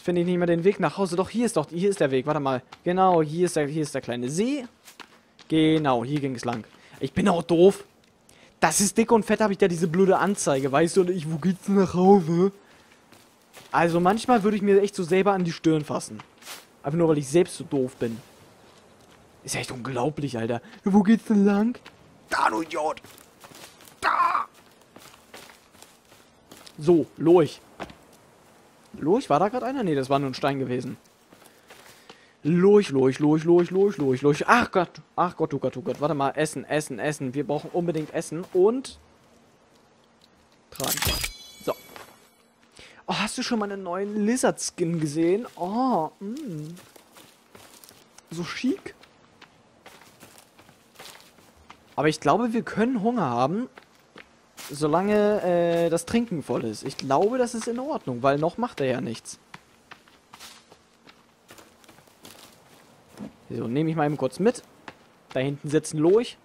Jetzt finde ich nicht mehr den Weg nach Hause. Doch, hier ist der Weg. Warte mal. Genau, hier ist der kleine See. Genau, hier ging es lang. Ich bin auch doof. Das ist dick und fett, habe ich da diese blöde Anzeige, weißt du? Und ich, wo geht's denn nach Hause? Also manchmal würde ich mir echt so selber an die Stirn fassen. Einfach nur, weil ich selbst so doof bin. Ist echt unglaublich, Alter. Wo geht's denn lang? Da, du Idiot! Da! So, Lurch. Lurch, war da gerade einer? Nee, das war nur ein Stein gewesen. Lurch. Ach Gott, oh Gott. Warte mal, Essen. Wir brauchen unbedingt Essen und... Tragen. So. Oh, hast du schon mal einen neuen Lizard-Skin gesehen? Oh, so chic. Aber ich glaube, wir können Hunger haben, solange das Trinken voll ist. Ich glaube, das ist in Ordnung, weil noch macht er ja nichts. So, nehme ich mal eben kurz mit. Da hinten sitzen Lurch.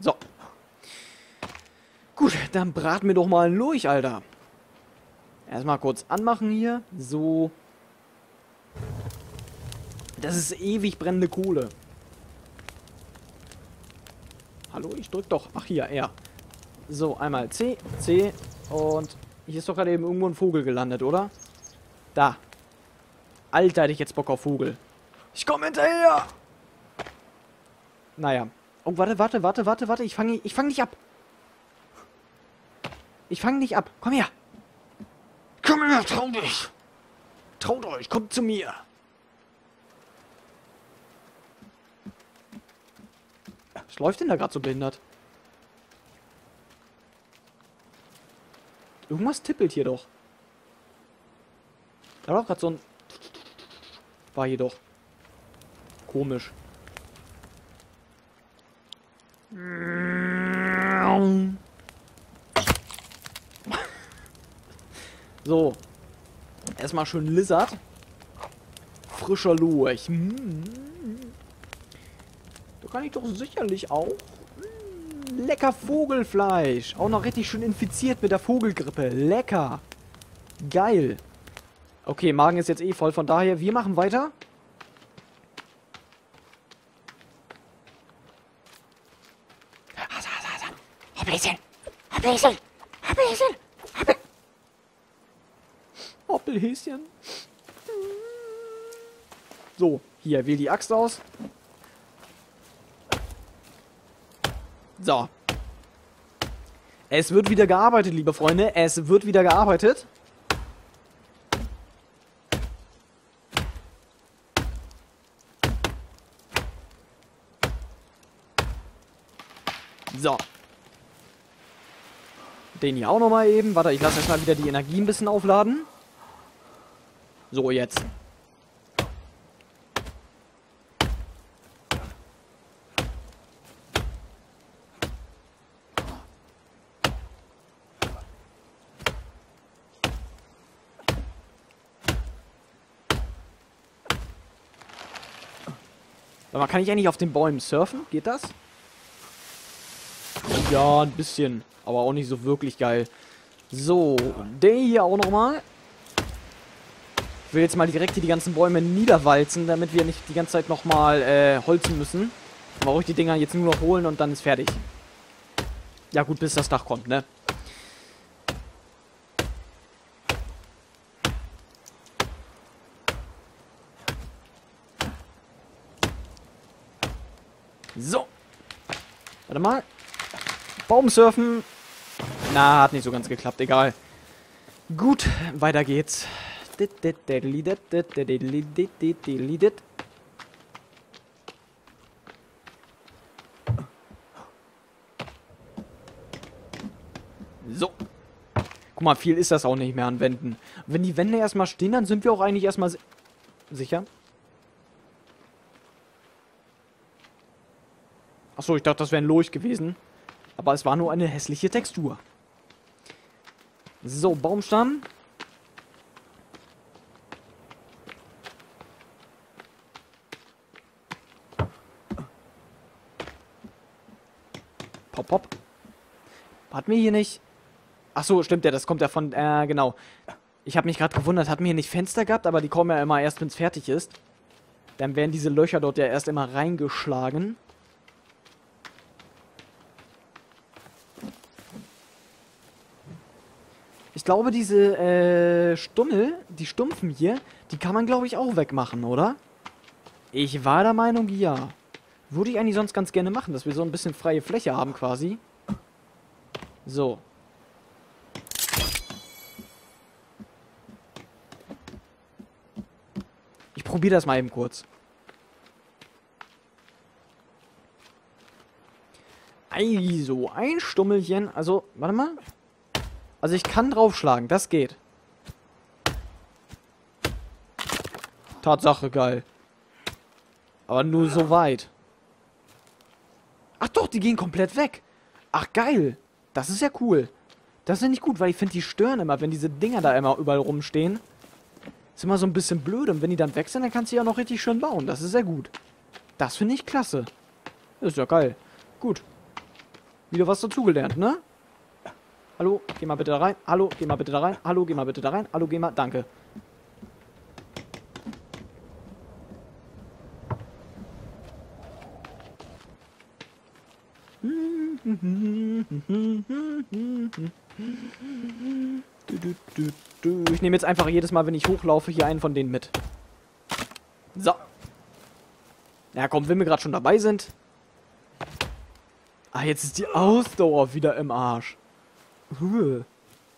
So. Gut, dann braten wir doch mal einen Lurch, Alter. Erstmal kurz anmachen hier. So. Das ist ewig brennende Kohle. Hallo, ich drück doch. Ach, hier, ja. So, einmal C. Und hier ist doch gerade eben irgendwo ein Vogel gelandet, oder? Da. Alter, hätte ich jetzt Bock auf Vogel. Ich komme hinterher! Naja. Oh, warte. Ich fang dich ab. Ich fang dich ab. Komm her. Komm her, trau dich. Traut euch, kommt zu mir. Was läuft denn da gerade so behindert? Irgendwas tippelt hier doch. Da war doch gerade so ein... War hier doch. Komisch. So. Erstmal schön Lizard. Frischer Lurch. Da kann ich doch sicherlich auch... Lecker Vogelfleisch. Auch noch richtig schön infiziert mit der Vogelgrippe. Lecker. Geil. Okay, Magen ist jetzt eh voll. Von daher, wir machen weiter. Hoppelhäschen. So, hier, wähl die Axt aus. So. Es wird wieder gearbeitet, liebe Freunde. Es wird wieder gearbeitet. So. Den hier auch nochmal eben. Warte, ich lasse erstmal wieder die Energie ein bisschen aufladen. So, jetzt. Aber kann ich eigentlich auf den Bäumen surfen? Geht das? Ja, ein bisschen. Aber auch nicht so wirklich geil. So, der hier auch nochmal. Ich will jetzt mal direkt hier die ganzen Bäume niederwalzen, damit wir nicht die ganze Zeit nochmal holzen müssen. Dann brauche ich die Dinger jetzt nur noch holen und dann ist fertig. Ja gut, bis das Dach kommt, ne? So. Warte mal. Baumsurfen. Na, hat nicht so ganz geklappt. Egal. Gut, weiter geht's. So. Guck mal, viel ist das auch nicht mehr an Wänden. Wenn die Wände erstmal stehen, dann sind wir auch eigentlich erstmal sicher. Achso, ich dachte, das wäre ein Lurch gewesen. Aber es war nur eine hässliche Textur. So, Baumstamm. Pop, pop. Hat mir hier nicht... Ach so, stimmt ja, das kommt ja von... genau. Ich habe mich gerade gewundert, hat mir hier nicht Fenster gehabt, aber die kommen ja immer erst, wenn es fertig ist. Dann werden diese Löcher dort ja erst immer reingeschlagen. Ich glaube, diese Stummel, die Stumpfen hier, die kann man, glaube ich, auch wegmachen, oder? Ich war der Meinung, ja. Würde ich eigentlich sonst ganz gerne machen, dass wir so ein bisschen freie Fläche haben quasi. So. Ich probiere das mal eben kurz. Also, ein Stummelchen. Also, warte mal. Also ich kann draufschlagen, das geht. Tatsache, geil. Aber nur so weit. Ach doch, die gehen komplett weg. Ach geil, das ist ja cool. Das ist ja nicht gut, weil ich finde, die stören immer, wenn diese Dinger da immer überall rumstehen. Ist immer so ein bisschen blöd und wenn die dann weg sind, dann kannst du ja noch richtig schön bauen. Das ist ja gut. Das finde ich klasse. Ist ja geil. Gut. Wieder was dazugelernt, ne? Hallo, geh mal bitte da rein. Hallo, geh mal bitte da rein. Hallo, geh mal bitte da rein. Hallo, geh mal. Danke. Ich nehme jetzt einfach jedes Mal, wenn ich hochlaufe, hier einen von denen mit. So. Ja, komm, wenn wir gerade schon dabei sind. Ah, jetzt ist die Ausdauer wieder im Arsch. So.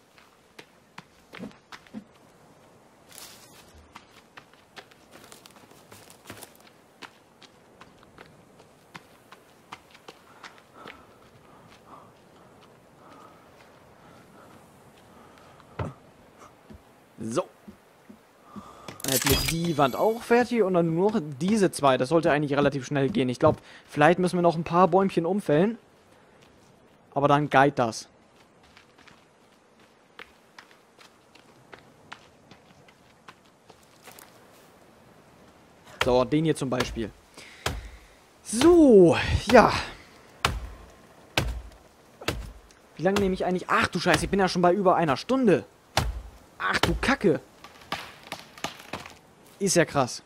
Dann hätten wir die Wand auch fertig und dann nur noch diese zwei. Das sollte eigentlich relativ schnell gehen. Ich glaube, vielleicht müssen wir noch ein paar Bäumchen umfällen. Aber dann geht das. So, den hier zum Beispiel. So, ja. Wie lange nehme ich eigentlich... Ach du Scheiße, ich bin ja schon bei über einer Stunde. Ach du Kacke. Ist ja krass.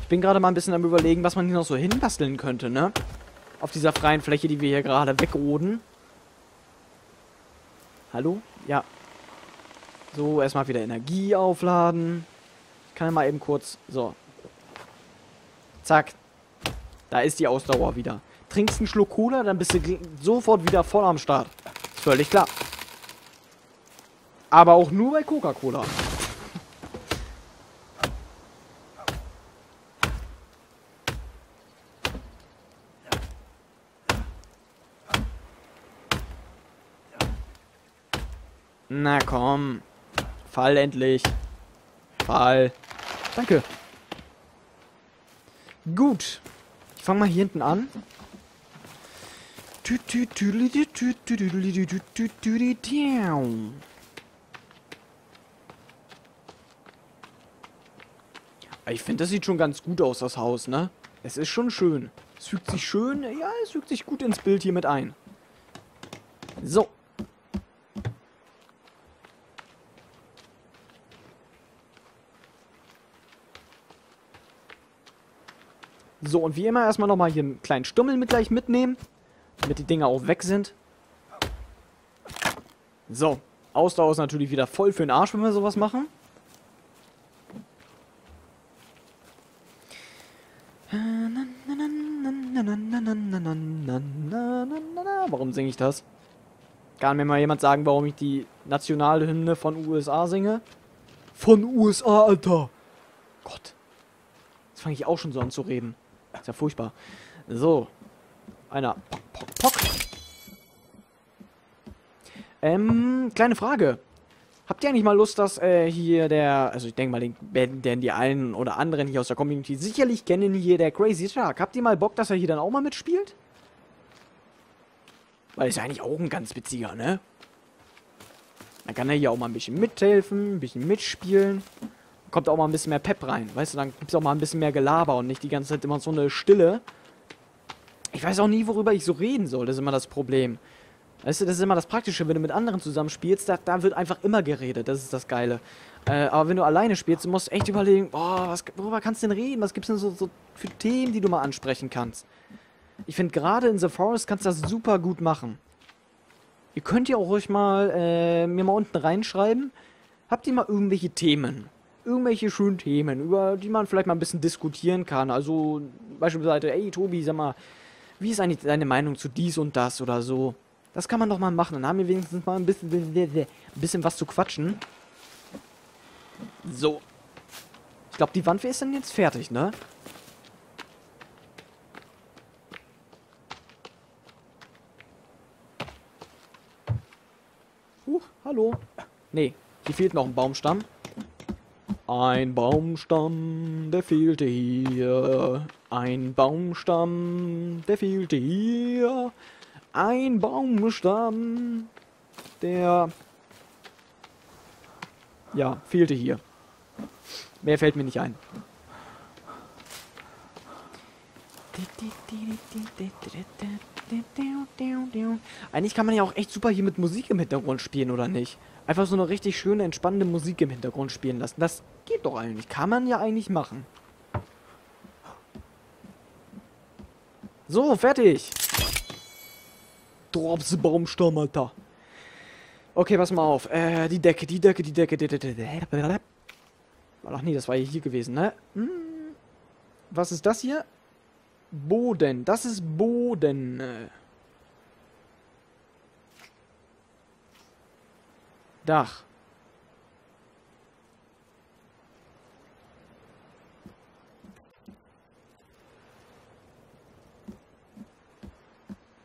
Ich bin gerade mal ein bisschen am Überlegen, was man hier noch so hinbasteln könnte, ne? Auf dieser freien Fläche, die wir hier gerade wegroden. Hallo? Ja. So, erstmal wieder Energie aufladen. Ich kann mal eben kurz... So. Zack. Da ist die Ausdauer wieder. Trinkst einen Schluck Cola, dann bist du sofort wieder voll am Start. Ist völlig klar. Aber auch nur bei Coca-Cola. Na komm. Fall endlich. Fall. Danke. Gut. Ich fange mal hier hinten an. Ich finde, das sieht schon ganz gut aus, das Haus, ne? Es ist schon schön. Es fügt sich schön, ja, es fügt sich gut ins Bild hier mit ein. So. So, und wie immer erstmal nochmal hier einen kleinen Stummel mit gleich mitnehmen, damit die Dinger auch weg sind. So, Ausdauer ist natürlich wieder voll für den Arsch, wenn wir sowas machen. Warum singe ich das? Kann mir mal jemand sagen, warum ich die Nationalhymne von USA singe? Von USA, Alter! Gott. Jetzt fange ich auch schon so an zu reden. Ist ja furchtbar. So. Einer. Pock, pock, pock. Kleine Frage. Habt ihr eigentlich mal Lust, dass hier der... Also ich denke mal, den werden die einen oder anderen hier aus der Community sicherlich kennen, hier der Crazy Shark. Habt ihr mal Bock, dass er hier dann auch mal mitspielt? Weil er ist ja eigentlich auch ein ganz witziger, ne? Dann kann er hier auch mal ein bisschen mithelfen, ein bisschen mitspielen. kommt auch mal ein bisschen mehr Pep rein, weißt du, dann gibt es auch mal ein bisschen mehr Gelaber und nicht die ganze Zeit immer so eine Stille. Ich weiß auch nie, worüber ich so reden soll, das ist immer das Problem. Weißt du, das ist immer das Praktische, wenn du mit anderen zusammenspielst, da wird einfach immer geredet, das ist das Geile. Aber wenn du alleine spielst, du musst echt überlegen, boah, worüber kannst du denn reden, was gibt's denn so für Themen, die du mal ansprechen kannst. Ich finde, gerade in The Forest kannst du das super gut machen. Ihr könnt ja auch ruhig mal, mir mal unten reinschreiben, habt ihr mal irgendwelche Themen? Irgendwelche schönen Themen, über die man vielleicht mal ein bisschen diskutieren kann. Also, beispielsweise, ey Tobi, sag mal, wie ist eigentlich deine Meinung zu dies und das oder so? Das kann man doch mal machen, dann haben wir wenigstens mal ein bisschen was zu quatschen. So. Ich glaube, die Wandwehr ist dann jetzt fertig, ne? Hallo. Nee, hier fehlt noch ein Baumstamm. Ein Baumstamm, der fehlte hier. Ein Baumstamm, der fehlte hier. Ein Baumstamm, der... ja, fehlte hier. Mehr fällt mir nicht ein. Eigentlich kann man ja auch echt super hier mit Musik im Hintergrund spielen, oder nicht? Einfach so eine richtig schöne, entspannende Musik im Hintergrund spielen lassen. Das geht doch eigentlich. Kann man ja eigentlich machen. So, fertig. Drops Baumstamm, Alter. Okay, pass mal auf. Die Decke. Ach nee, das war hier gewesen, ne? Hm. Was ist das hier? Boden. Das ist Boden. Dach.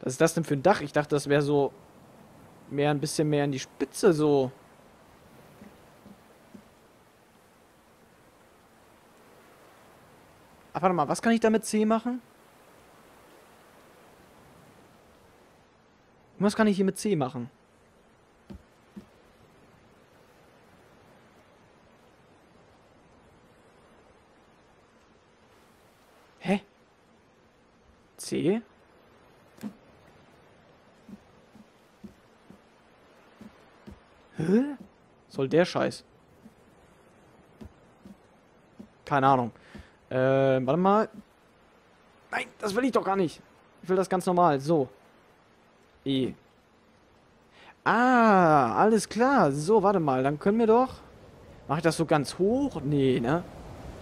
Was ist das denn für ein Dach? Ich dachte, das wäre so mehr ein bisschen mehr in die Spitze so. Ach, warte mal, was kann ich da mit C machen? Was kann ich hier mit C machen? Hä? C? Hä? Soll der Scheiß? Keine Ahnung. Warte mal. Nein, das will ich doch gar nicht. Ich will das ganz normal. So. E. Ah, alles klar. So, warte mal. Dann können wir doch... Mach ich das so ganz hoch? Nee, ne?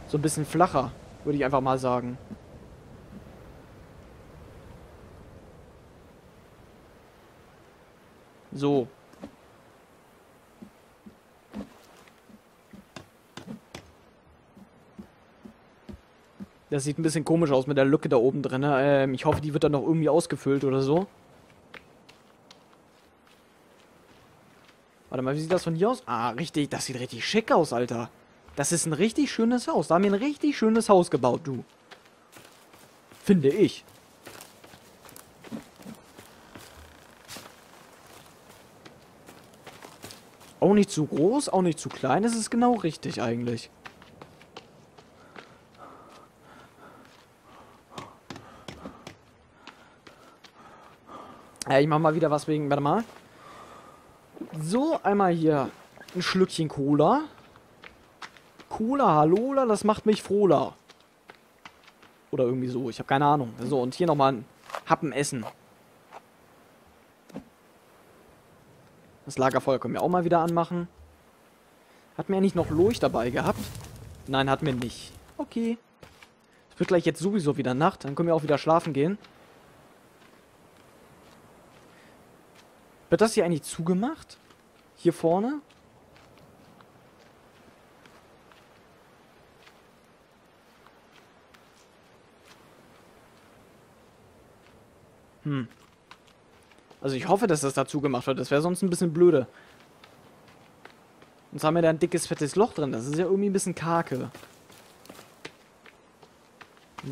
So ein bisschen flacher, würde ich einfach mal sagen. So. Das sieht ein bisschen komisch aus mit der Lücke da oben drin. Ich hoffe, die wird dann noch irgendwie ausgefüllt oder so. Warte mal, wie sieht das von hier aus? Ah, richtig, das sieht richtig schick aus, Alter. Das ist ein richtig schönes Haus. Da haben wir ein richtig schönes Haus gebaut, du. Finde ich. Auch nicht zu groß, auch nicht zu klein. Es ist genau richtig eigentlich. Ich mach mal wieder was wegen... Warte mal. So, einmal hier ein Schlückchen Cola. Cola, Halola, das macht mich frohler. Oder irgendwie so, ich habe keine Ahnung. So, und hier nochmal ein Happen essen. Das Lagerfeuer können wir auch mal wieder anmachen. Hatten wir ja nicht noch Lurch dabei gehabt? Nein, hatten wir nicht. Okay. Es wird gleich jetzt sowieso wieder Nacht, dann können wir auch wieder schlafen gehen. Wird das hier eigentlich zugemacht? Hier vorne? Hm. Also ich hoffe, dass das da zugemacht wird. Das wäre sonst ein bisschen blöde. Sonst haben wir da ein dickes, fettes Loch drin. Das ist ja irgendwie ein bisschen karke.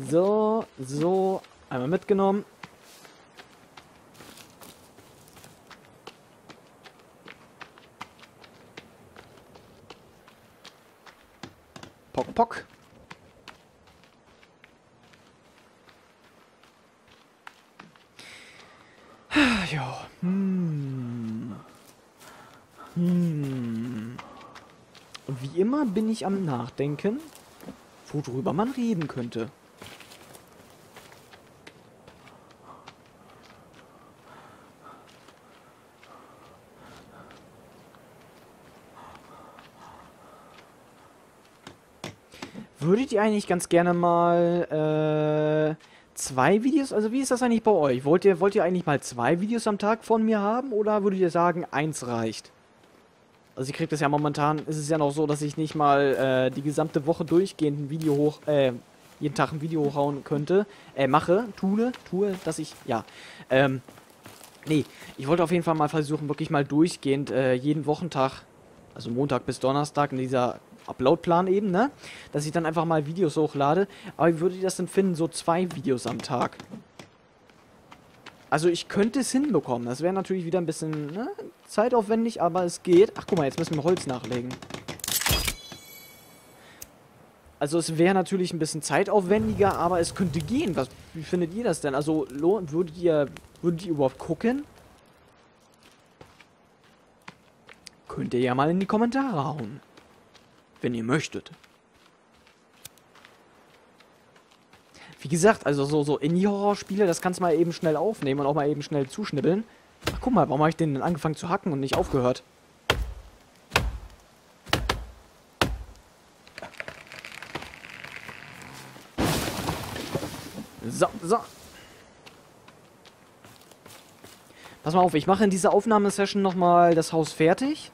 So, so. Einmal mitgenommen. Pock, pock. Ja. Und wie immer bin ich am Nachdenken, worüber man reden könnte. Würdet ihr eigentlich ganz gerne mal zwei Videos, also wie ist das eigentlich bei euch? Wollt ihr eigentlich mal zwei Videos am Tag von mir haben oder würdet ihr sagen, eins reicht? Also ich kriege das ja momentan, ist es ja noch so, dass ich nicht mal die gesamte Woche durchgehend ein Video jeden Tag ein Video hochhauen könnte, ich wollte auf jeden Fall mal versuchen, wirklich mal durchgehend jeden Wochentag, also Montag bis Donnerstag in dieser Upload-Plan eben, ne? Dass ich dann einfach mal Videos hochlade. Aber wie würdet ihr das denn finden? So zwei Videos am Tag. Also ich könnte es hinbekommen. Das wäre natürlich wieder ein bisschen, ne, zeitaufwendig, aber es geht. Ach, guck mal, jetzt müssen wir Holz nachlegen. Also es wäre natürlich ein bisschen zeitaufwendiger, aber es könnte gehen. Was, wie findet ihr das denn? Also würdet ihr überhaupt gucken? Könnt ihr ja mal in die Kommentare hauen. Wenn ihr möchtet. Wie gesagt, also so Indie-Horror-Spiele, das kannst du mal eben schnell aufnehmen und auch mal eben schnell zuschnibbeln. Ach, guck mal, warum habe ich den denn angefangen zu hacken und nicht aufgehört? So. Pass mal auf, ich mache in dieser Aufnahmesession nochmal das Haus fertig.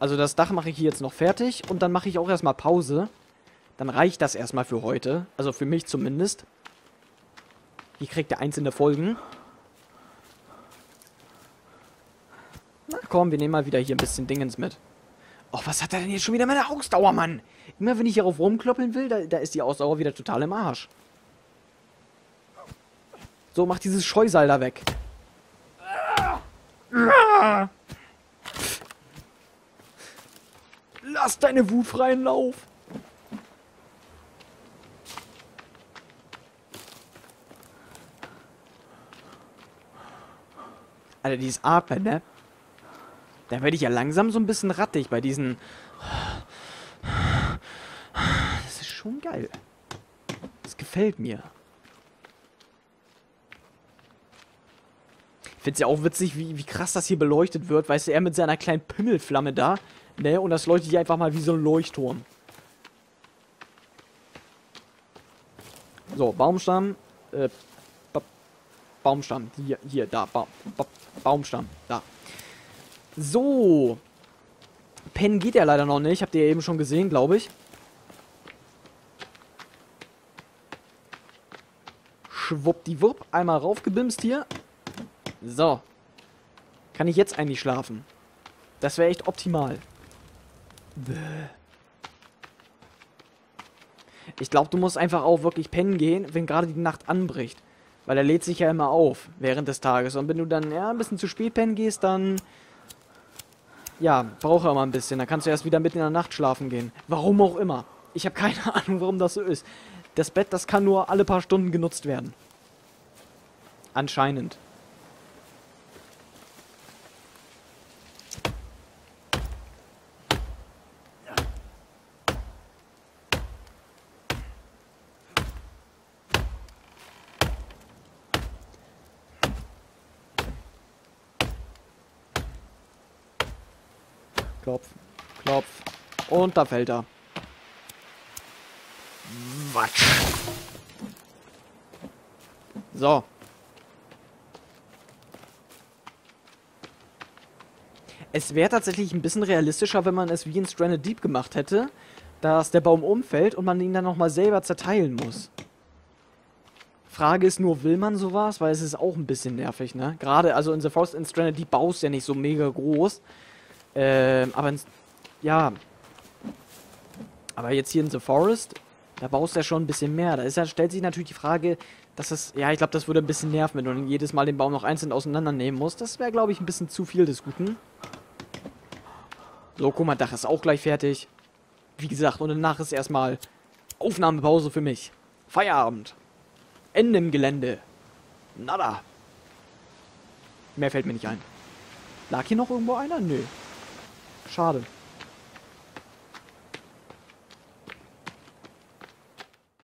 Also das Dach mache ich hier jetzt noch fertig und dann mache ich auch erstmal Pause. Dann reicht das erstmal für heute. Also für mich zumindest. Hier kriegt ihr einzelne Folgen. Na komm, wir nehmen mal wieder hier ein bisschen Dingens mit. Oh, was hat er denn jetzt schon wieder mit der Ausdauer, Mann? Immer wenn ich hierauf rumkloppeln will, da ist die Ausdauer wieder total im Arsch. So, mach dieses Scheusal da weg. Lass deine Wut freien Lauf. Alter, dieses Atmen, ne? Da werde ich ja langsam so ein bisschen rattig bei diesen... Das ist schon geil. Das gefällt mir. Ich finde es ja auch witzig, wie krass das hier beleuchtet wird. Weißt du, er mit seiner kleinen Pimmelflamme da... Ne, und das leuchtet hier einfach mal wie so ein Leuchtturm. So, Baumstamm. Baumstamm. Hier, da. Baumstamm. Da. So. Pennen geht ja leider noch nicht. Habt ihr eben schon gesehen, glaube ich. Schwuppdiwupp. Einmal raufgebimst hier. So. Kann ich jetzt eigentlich schlafen? Das wäre echt optimal. Ich glaube, du musst einfach auch wirklich pennen gehen, wenn gerade die Nacht anbricht. Weil er lädt sich ja immer auf während des Tages. Und wenn du dann ein bisschen zu spät pennen gehst, dann... Ja, braucht er mal ein bisschen. Dann kannst du erst wieder mitten in der Nacht schlafen gehen. Warum auch immer. Ich habe keine Ahnung, warum das so ist. Das Bett, das kann nur alle paar Stunden genutzt werden. Anscheinend. Klopf, klopf. Und da fällt er. Watsch. So. Es wäre tatsächlich ein bisschen realistischer, wenn man es wie in Stranded Deep gemacht hätte, dass der Baum umfällt und man ihn dann nochmal selber zerteilen muss. Frage ist nur, will man sowas? Weil es ist auch ein bisschen nervig, ne? Gerade, also in The Forest, in Stranded Deep baust ja nicht so mega groß. Aber jetzt hier in The Forest, da baust du ja schon ein bisschen mehr. Stellt sich natürlich die Frage, dass das... Ja, ich glaube, das würde ein bisschen nerven, wenn du jedes Mal den Baum noch einzeln auseinandernehmen musst. Das wäre, glaube ich, ein bisschen zu viel des Guten. So, guck mal, Dach ist auch gleich fertig. Wie gesagt, und danach ist erstmal Aufnahmepause für mich. Feierabend. Ende im Gelände. Nada. Mehr fällt mir nicht ein. Lag hier noch irgendwo einer? Nö. Schade.